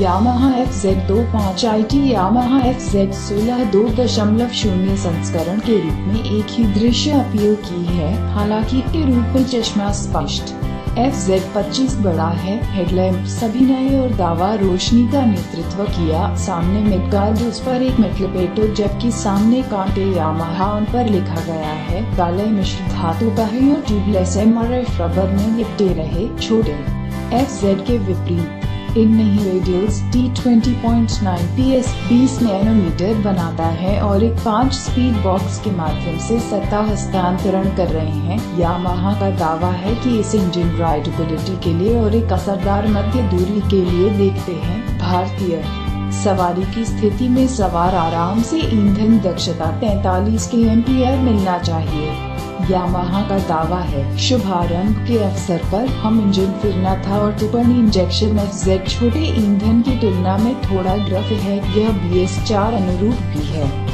Yamaha FZ 25 IT Yamaha FZ 16 2.0 संस्करण के रूप में एक ही दृश्य अपील की है, हालांकि रूप चश्मा स्पष्ट FZ 25 बड़ा है। हेडलैम्प सभी नए और दावा रोशनी का नेतृत्व किया। सामने मिडगार्ड, उस पर एक मेटलपेटो, जबकि सामने कांटे यामाहा उन पर लिखा गया है। काले मिश्र धातु पहियों ट्यूबलेस MRF रबर में लिपटे रहे। छोटे FZ के विपरीत इनमें ही रेडियल्स T20.9 PS 20 नैनोमीटर बनाता है और एक 5 स्पीड बॉक्स के माध्यम से सत्ता हस्तांतरण कर रहे हैं। यामाहा का दावा है कि इस इंजन राइडेबिलिटी के लिए और एक असरदार मध्य दूरी के लिए देखते हैं। भारतीय सवारी की स्थिति में सवार आराम से ईंधन दक्षता 43 kmph मिलना चाहिए। यामाहा का दावा है, शुभारंभ के अवसर पर हम इंजन फिरना था और टुपनी इंजेक्शन FZ छोटे ईंधन की तुलना में थोड़ा ग्रफ है। यह BS IV अनुरूप भी है।